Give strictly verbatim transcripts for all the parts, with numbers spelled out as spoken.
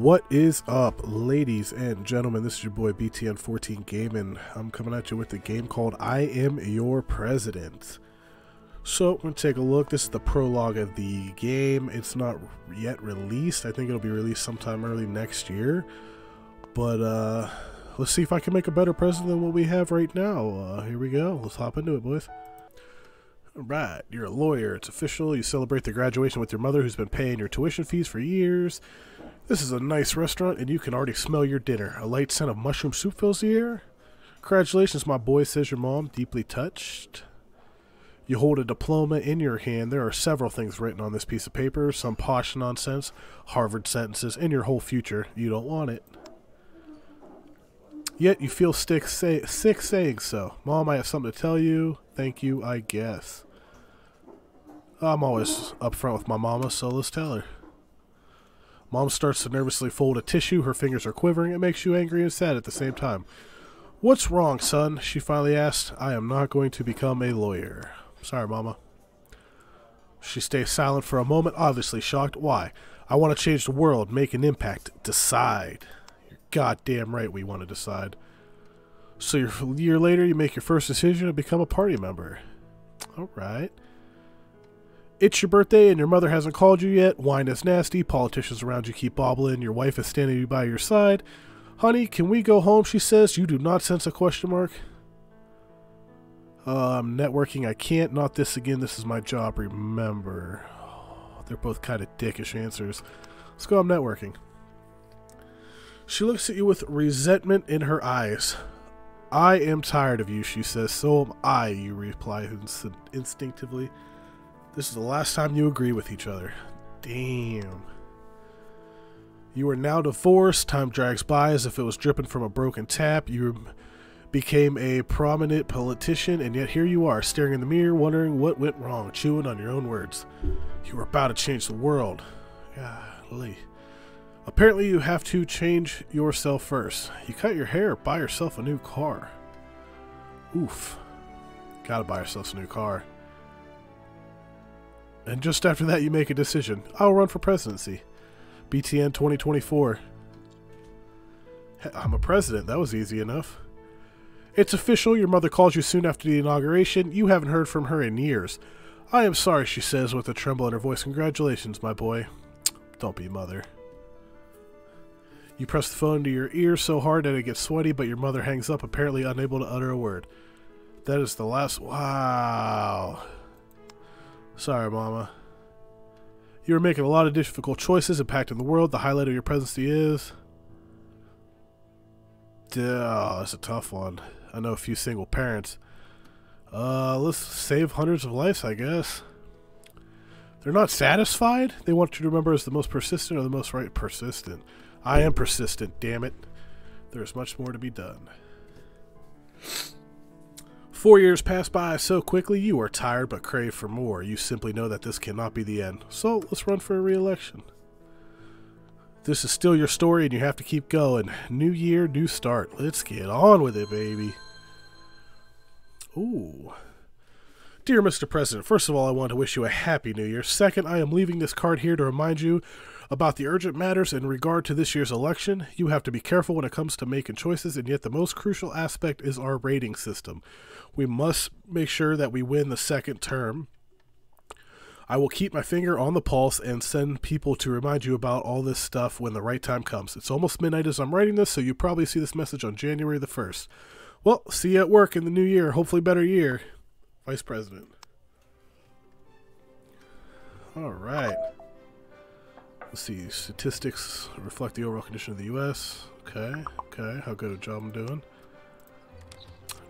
What is up, ladies and gentlemen? This is your boy B T N fourteen Gaming. I'm coming at you with a game called I Am Your President. So we're gonna take a look. This is the prologue of the game. It's not yet released. I think it'll be released sometime early next year, but uh let's see if I can make a better president than what we have right now. Uh here we go. Let's hop into it, boys. All right, you're a lawyer. It's official. You celebrate the graduation with your mother, who's been paying your tuition fees for years. This is a nice restaurant, and you can already smell your dinner. A light scent of mushroom soup fills the air. Congratulations, my boy, says your mom, deeply touched. You hold a diploma in your hand. There are several things written on this piece of paper, some posh nonsense, Harvard sentences, and your whole future. You don't want it. Yet you feel sick, say, sick saying so. Mom, I have something to tell you. Thank you, I guess. I'm always up front with my mama, so let's tell her. Mom starts to nervously fold a tissue. Her fingers are quivering. It makes you angry and sad at the same time. What's wrong, son? She finally asked. I am not going to become a lawyer. Sorry, Mama. She stays silent for a moment, obviously shocked. Why? I want to change the world, make an impact, decide. You're goddamn right we want to decide. So you're, a year later, you make your first decision to become a party member. All right. It's your birthday and your mother hasn't called you yet. Wine is nasty. Politicians around you keep bobbling. Your wife is standing by your side. Honey, can we go home? She says. You do not sense a question mark. Um, networking. I can't. Not this again. This is my job. Remember. Oh, they're both kind of dickish answers. Let's go. I'm networking. She looks at you with resentment in her eyes. I am tired of you, she says. So am I, you reply inst instinctively. This is the last time you agree with each other. Damn. You are now divorced. Time drags by as if it was dripping from a broken tap. You became a prominent politician, and yet here you are, staring in the mirror, wondering what went wrong, chewing on your own words. You were about to change the world. Golly. Apparently, you have to change yourself first. You cut your hair, buy yourself a new car. Oof. Gotta buy yourself a new car. And just after that, you make a decision. I'll run for presidency. B T N twenty twenty-four. I'm a president. That was easy enough. It's official. Your mother calls you soon after the inauguration. You haven't heard from her in years. I am sorry, she says with a tremble in her voice. Congratulations, my boy. Don't be mother. You press the phone to your ear so hard that it gets sweaty, but your mother hangs up, apparently unable to utter a word. That is the last... Wow... Sorry, Mama. You are making a lot of difficult choices, impacting the world. The highlight of your presidency is... Oh, that's a tough one. I know a few single parents. Uh, let's save hundreds of lives, I guess. They're not satisfied. They want you to remember as the most persistent or the most right persistent. I am persistent, damn it. There's much more to be done. Four years pass by so quickly, you are tired but crave for more. You simply know that this cannot be the end. So let's run for a re-election. This is still your story and you have to keep going. New year, new start. Let's get on with it, baby. Ooh. Dear Mister President, first of all, I want to wish you a happy new year. Second, I am leaving this card here to remind you about the urgent matters in regard to this year's election. You have to be careful when it comes to making choices, and yet the most crucial aspect is our rating system. We must make sure that we win the second term. I will keep my finger on the pulse and send people to remind you about all this stuff when the right time comes. It's almost midnight as I'm writing this, so you probably see this message on January the first. Well, see you at work in the new year. Hopefully better year. Vice President. All right. Let's see, statistics reflect the overall condition of the U S Okay, okay, how good a job I'm doing.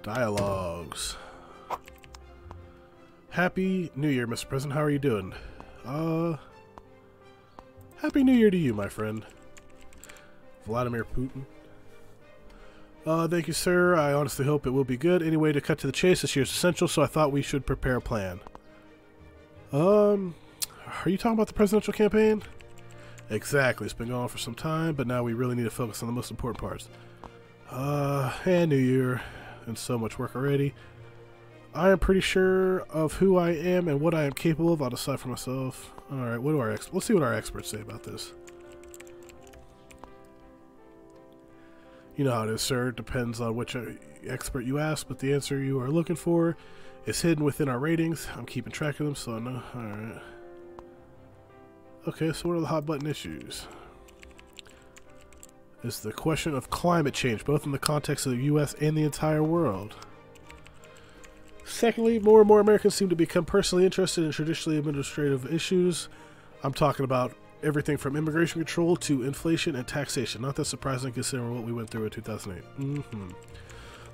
Dialogues. Happy New Year, Mister President. How are you doing? Uh, Happy New Year to you, my friend. Vladimir Putin. Uh, thank you, sir. I honestly hope it will be good. Anyway, to cut to the chase, this year is essential, so I thought we should prepare a plan. Um, are you talking about the presidential campaign? Exactly. It's been going on for some time, but now we really need to focus on the most important parts. Uh, and New Year, and so much work already. I am pretty sure of who I am and what I am capable of. I'll decide for myself. All right, what do our ex- let's see what our experts say about this. You know how it is, sir. It depends on which expert you ask, but the answer you are looking for is hidden within our ratings. I'm keeping track of them, so I know. Alright. Okay, so what are the hot button issues? It's the question of climate change, both in the context of the U S and the entire world. Secondly, more and more Americans seem to become personally interested in traditionally administrative issues. I'm talking about everything from immigration control to inflation and taxation. Not that surprising considering what we went through in two thousand eight. Mm-hmm.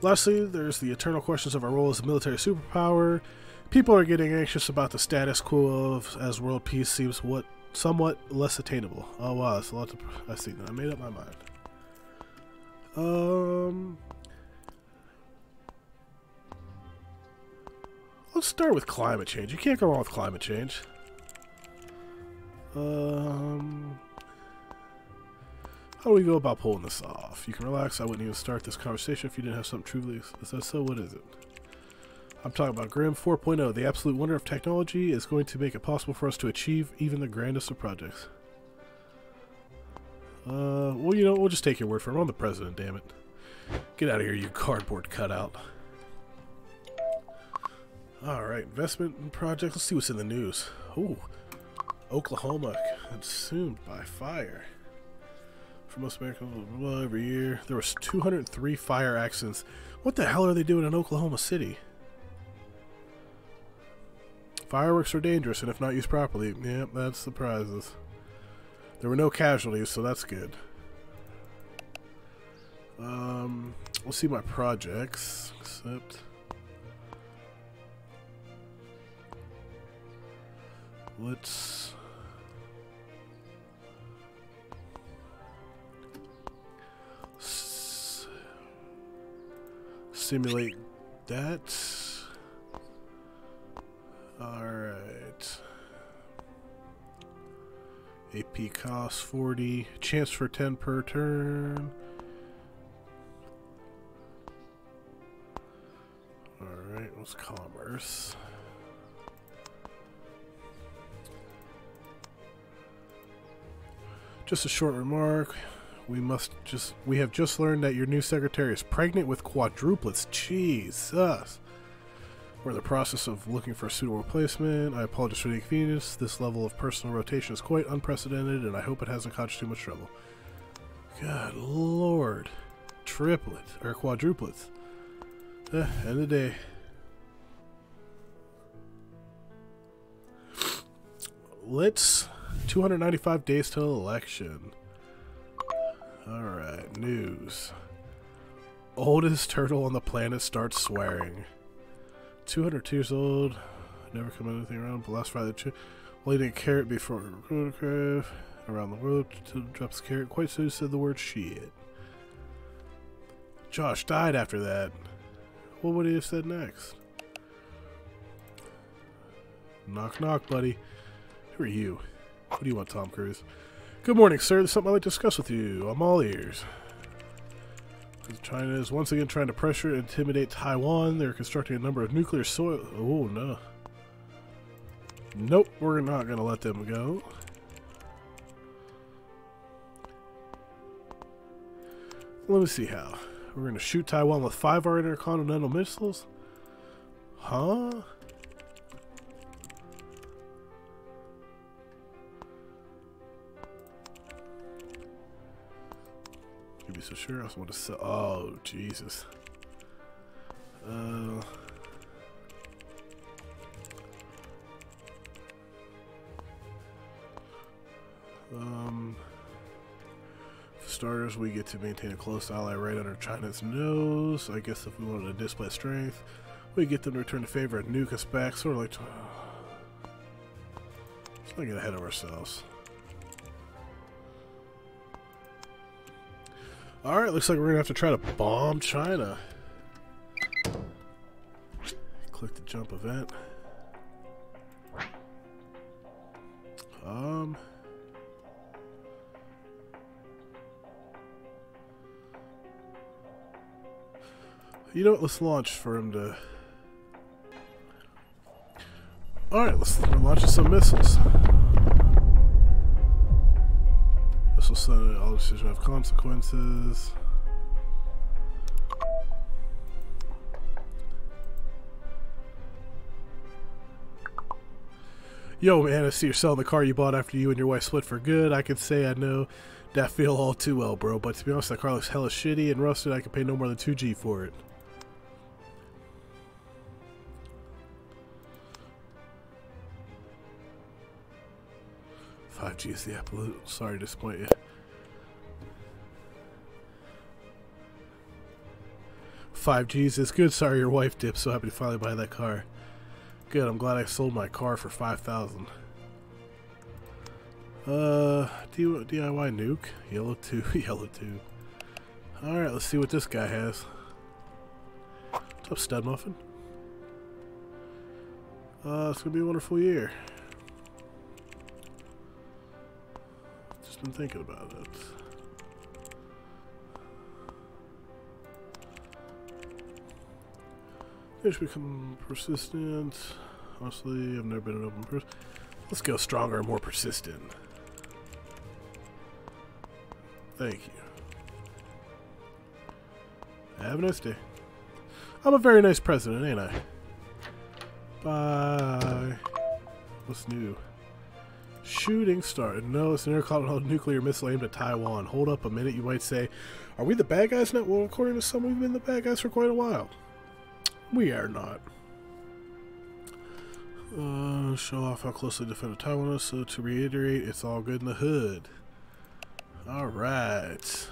Lastly, there's the eternal questions of our role as a military superpower. People are getting anxious about the status quo of, as world peace seems what somewhat less attainable. Oh wow, that's a lot to... I see. I made up my mind. Um... Let's start with climate change. You can't go wrong with climate change. Um, how do we go about pulling this off? You can relax. I wouldn't even start this conversation if you didn't have something truly. Is that so? What is it? I'm talking about Grim four point oh. The absolute wonder of technology is going to make it possible for us to achieve even the grandest of projects. Uh, well, you know, we'll just take your word for it. I'm the president, damn it. Get out of here, you cardboard cutout. Alright, investment in projects. Let's see what's in the news. Ooh. Oklahoma consumed by fire. For most Americans, blah, blah, every year there was two hundred three fire accidents. What the hell are they doing in Oklahoma City? Fireworks are dangerous, and if not used properly, yep, that surprises. There were no casualties, so that's good. Um, we'll see my projects. Except. Let's. Simulate that. Alright. A P cost forty. Chance for ten per turn. Alright, what's commerce? Just a short remark. We must just. We have just learned that your new secretary is pregnant with quadruplets. Jesus. We're in the process of looking for a suitable replacement. I apologize for the inconvenience. This level of personal rotation is quite unprecedented, and I hope it hasn't caused too much trouble. God Lord, triplets or quadruplets. Eh, end of the day. Let's. two hundred ninety-five days till election. Alright, news. Oldest turtle on the planet starts swearing. two hundred two years old. Never come anything around, but last Friday, well, he didn't carrot before photograph around the world. Drops carrot quite soon, said the word shit. Josh died after that. What would he have said next? Knock, knock, buddy. Who are you? What do you want, Tom Cruise? Good morning, sir. There's something I'd like to discuss with you. I'm all ears. China is once again trying to pressure and intimidate Taiwan. They're constructing a number of nuclear soil. Oh, no. Nope, we're not going to let them go. Let me see how. We're going to shoot Taiwan with five our intercontinental missiles? Huh? Be so sure I just want to sell. Oh Jesus. Uh, um. For starters, we get to maintain a close ally right under China's nose. I guess if we wanted to display strength, we get them to return the favor and nuke us back. Sort of like. Let's not get ahead of ourselves. Alright, looks like we're gonna have to try to bomb China. Click the jump event. Um. You know what? Let's launch for him to. Alright, let's launch some missiles. All decisions have consequences. Yo, man, I see you're selling the car you bought after you and your wife split for good. I could say I know that feel all too well, bro. But to be honest, that car looks hella shitty and rusted. I could pay no more than two G for it. five G is the absolute. Sorry to disappoint you. five G's is good. Sorry your wife dipped. So happy to finally buy that car. Good. I'm glad I sold my car for five thousand. Uh, D I Y nuke. Yellow tube. Yellow tube. Alright, let's see what this guy has. What's up, Stud Muffin? Uh, it's going to be a wonderful year. Just been thinking about it. I should become persistent. Honestly, I've never been an open person. Let's go stronger and more persistent. Thank you. Have a nice day. I'm a very nice president, ain't I? Bye. What's new? Shooting started. No, it's an intercontinental nuclear missile aimed at Taiwan. Hold up a minute, you might say. Are we the bad guys now? Well, according to some, we've been the bad guys for quite a while. We are not. Uh, show off how closely defended Taiwan is, so to reiterate, it's all good in the hood. Alright.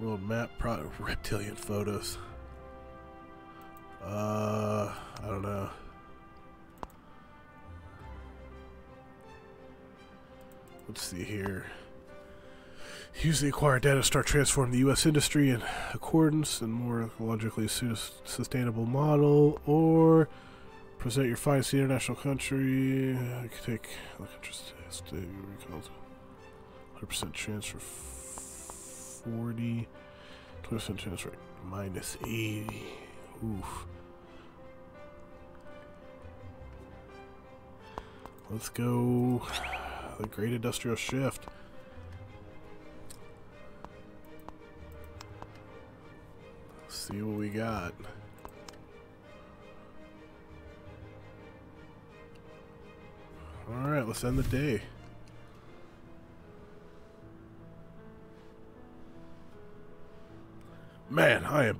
World map, pro reptilian photos. Uh, I don't know. Let's see here. Use the acquired data to start transforming the U S industry in accordance and more ecologically sustainable model, or present your findings to the international country. I could take like interest test one hundred percent chance for forty, twenty percent chance rate minus eighty. Oof. Let's go. The Great Industrial Shift. See what we got. Alright, let's end the day. Man, I am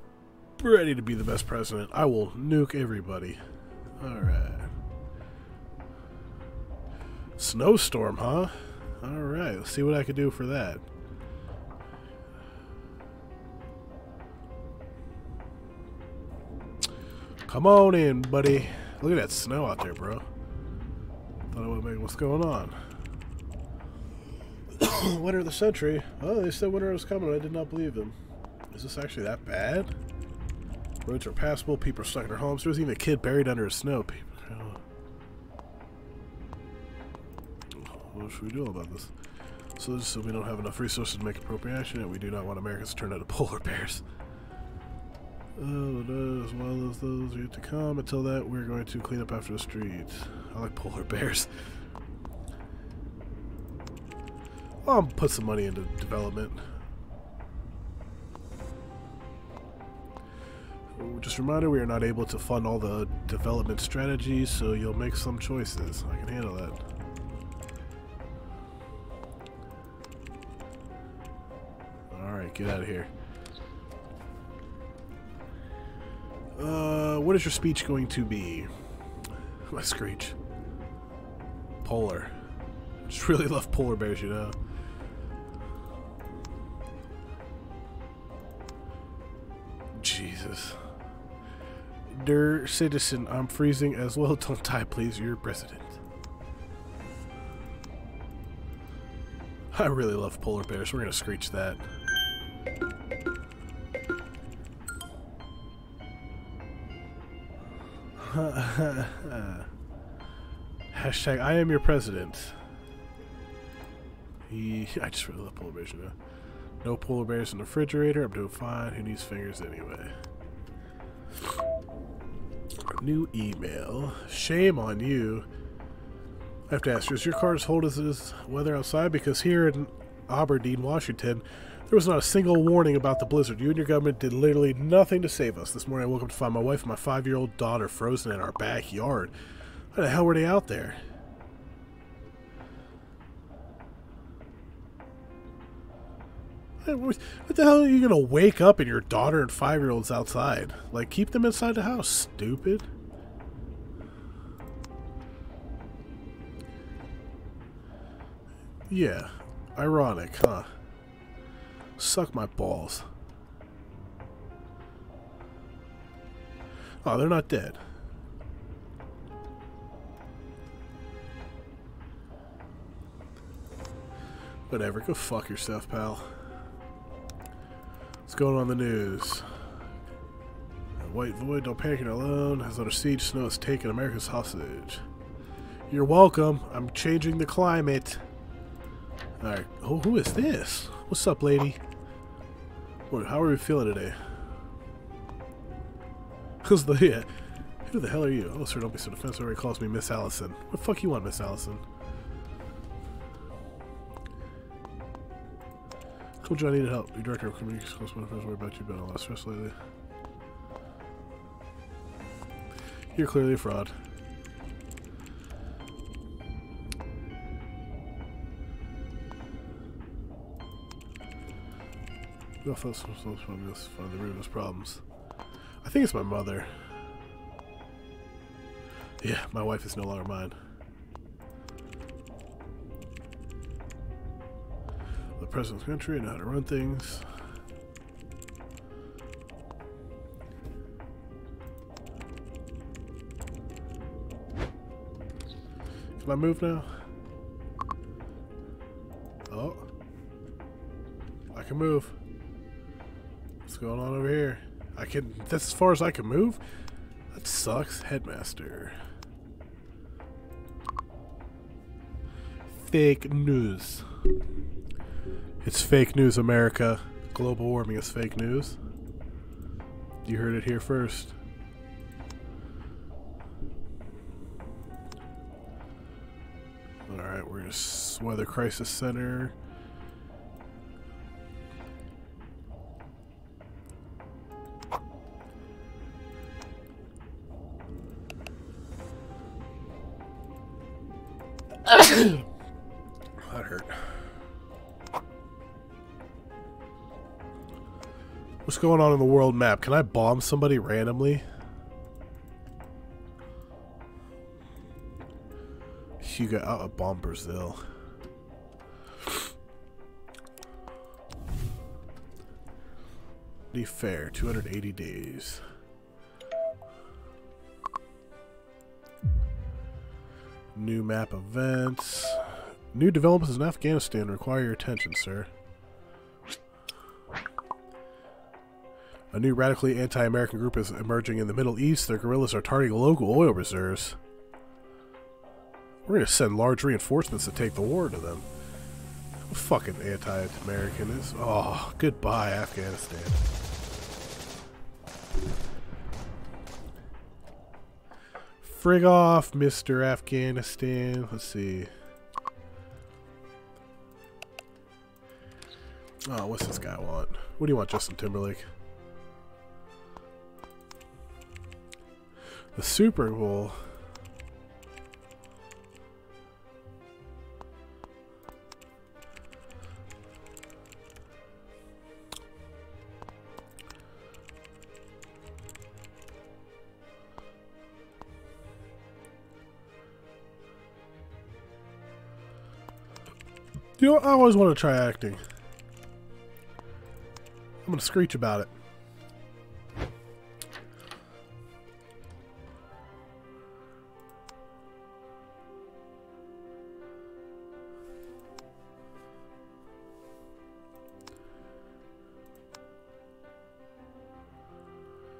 ready to be the best president. I will nuke everybody. Alright. Snowstorm, huh? Alright, let's see what I can do for that. Come on in, buddy. Look at that snow out there, bro. Thought I would make what's going on. Winter of the century. Oh, they said winter was coming. I did not believe them. Is this actually that bad? Roads are passable. People are stuck in their homes. There was even a kid buried under the snow. People. What should we do about this? So, so we don't have enough resources to make appropriation, and we do not want Americans to turn into polar bears. Oh, no, as well as those yet to come. Until that, we're going to clean up after the streets. I like polar bears. I'll put some money into development. Just a reminder, we are not able to fund all the development strategies, so you'll make some choices. I can handle that. Alright, get out of here. Uh, what is your speech going to be? My screech. Polar. I just really love polar bears, you know. Jesus. Dear citizen, I'm freezing as well. Don't die, please. You're president. I really love polar bears. We're going to screech that. Hashtag I am your president. He, I just really love polar bears, you know. No polar bears in the refrigerator. I'm doing fine. Who needs fingers anyway? New email. Shame on you. I have to ask you, is your car as cold as this weather outside? Because here in Aberdeen, Washington, there was not a single warning about the blizzard. You and your government did literally nothing to save us. This morning I woke up to find my wife and my five-year-old daughter frozen in our backyard. Why the hell were they out there? What the hell are you gonna wake up and your daughter and five-year-olds outside? Like, keep them inside the house, stupid. Yeah, ironic, huh? Suck my balls. Oh, they're not dead. Whatever, go fuck yourself, pal. What's going on in the news? White Void, don't panic, you're alone. Is under siege, snow has taken America's hostage. You're welcome. I'm changing the climate. Alright. Oh, who is this? What's up, lady? What, how are we feeling today? Who's the yeah. Who the hell are you? Oh, sir, don't be so defensive. Everybody calls me Miss Allison. What the fuck you want, Miss Allison? Told you I needed help. Your director of community close one friends worry about you, been a lot of stress lately. You're clearly a fraud. I think it's my mother. Yeah, my wife is no longer mine. The president's country, I know how to run things. Can I move now? Oh. I can move. What's going on over here? I can. That's as far as I can move? That sucks. Headmaster. Fake news. It's fake news, America. Global warming is fake news. You heard it here first. Alright, we're going to Weather Crisis Center. That hurt. What's going on in the world map? Can I bomb somebody randomly? You got out of bomb Brazil. Be fair, two hundred eighty days. New map events. New developments in Afghanistan require your attention, sir. A new radically anti-American group is emerging in the Middle East. Their guerrillas are targeting local oil reserves. We're going to send large reinforcements to take the war to them. How fucking anti-American is. Oh, goodbye, Afghanistan. Frig off, Mister Afghanistan. Let's see. Oh, what's this guy want? What do you want, Justin Timberlake? The Super Bowl. You know, I always want to try acting. I'm going to screech about it.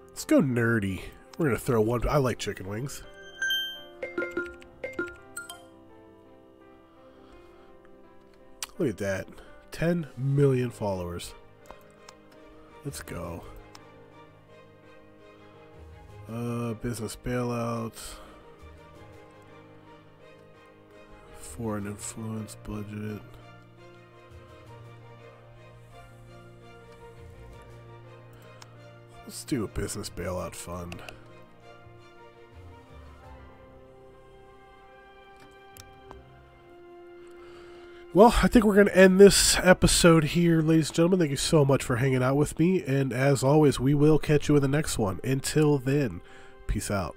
Let's go nerdy. We're going to throw one. I like chicken wings. Look at that. ten million followers. Let's go. Uh, business bailouts. Foreign influence budget. Let's do a business bailout fund. Well, I think we're going to end this episode here, ladies and gentlemen. Thank you so much for hanging out with me. And as always, we will catch you in the next one. Until then, peace out.